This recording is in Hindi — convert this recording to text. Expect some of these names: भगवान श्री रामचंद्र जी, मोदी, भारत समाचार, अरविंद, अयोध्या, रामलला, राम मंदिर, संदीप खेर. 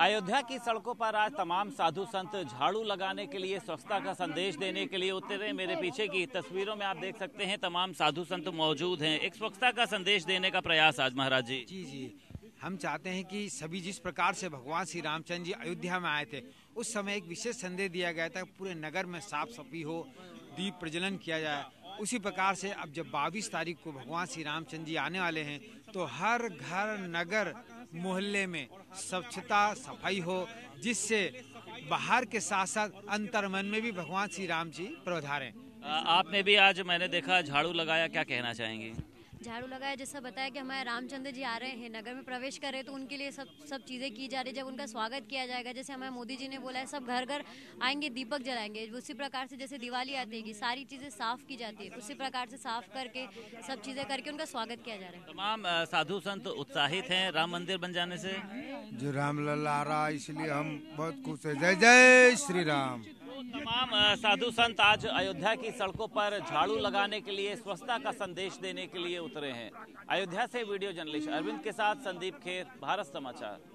अयोध्या की सड़कों पर आज तमाम साधु संत झाड़ू लगाने के लिए, स्वच्छता का संदेश देने के लिए उतरे। मेरे पीछे की तस्वीरों में आप देख सकते हैं तमाम साधु संत मौजूद हैं। एक स्वच्छता का संदेश देने का प्रयास आज महाराज जी। जी जी, हम चाहते हैं कि सभी जिस प्रकार से भगवान श्री रामचंद्र जी अयोध्या में आए थे उस समय एक विशेष संदेश दिया गया था, पूरे नगर में साफ सफाई हो, दीप प्रज्वलन किया जाए। उसी प्रकार से अब जब 22 तारीख को भगवान श्री रामचंद्र जी आने वाले हैं तो हर घर, नगर, मोहल्ले में स्वच्छता सफाई हो, जिससे बाहर के साथ साथ अंतर्मन में भी भगवान श्री राम जी पधारें। आपने भी आज, मैंने देखा, झाड़ू लगाया, क्या कहना चाहेंगे? झाड़ू लगाया, जैसा बताया कि हमारे रामचंद्र जी आ रहे हैं, नगर में प्रवेश कर रहे हैं, तो उनके लिए सब चीज़ें की जा रही है। जब उनका स्वागत किया जाएगा, जैसे हमारे मोदी जी ने बोला है, सब घर घर आएंगे, दीपक जलाएंगे। उसी प्रकार से जैसे दिवाली आती है, सारी चीज़ें साफ की जाती है, उसी प्रकार से साफ करके सब चीज़ें करके उनका स्वागत किया जा रहा है। तमाम साधु संत उत्साहित हैं राम मंदिर बन जाने से। जो रामलला आ रहा है, इसलिए हम बहुत खुश है। जय जय श्री राम। तमाम साधु संत आज अयोध्या की सड़कों पर झाड़ू लगाने के लिए, स्वच्छता का संदेश देने के लिए उतरे हैं। अयोध्या से वीडियो जर्नलिस्ट अरविंद के साथ संदीप खेर, भारत समाचार।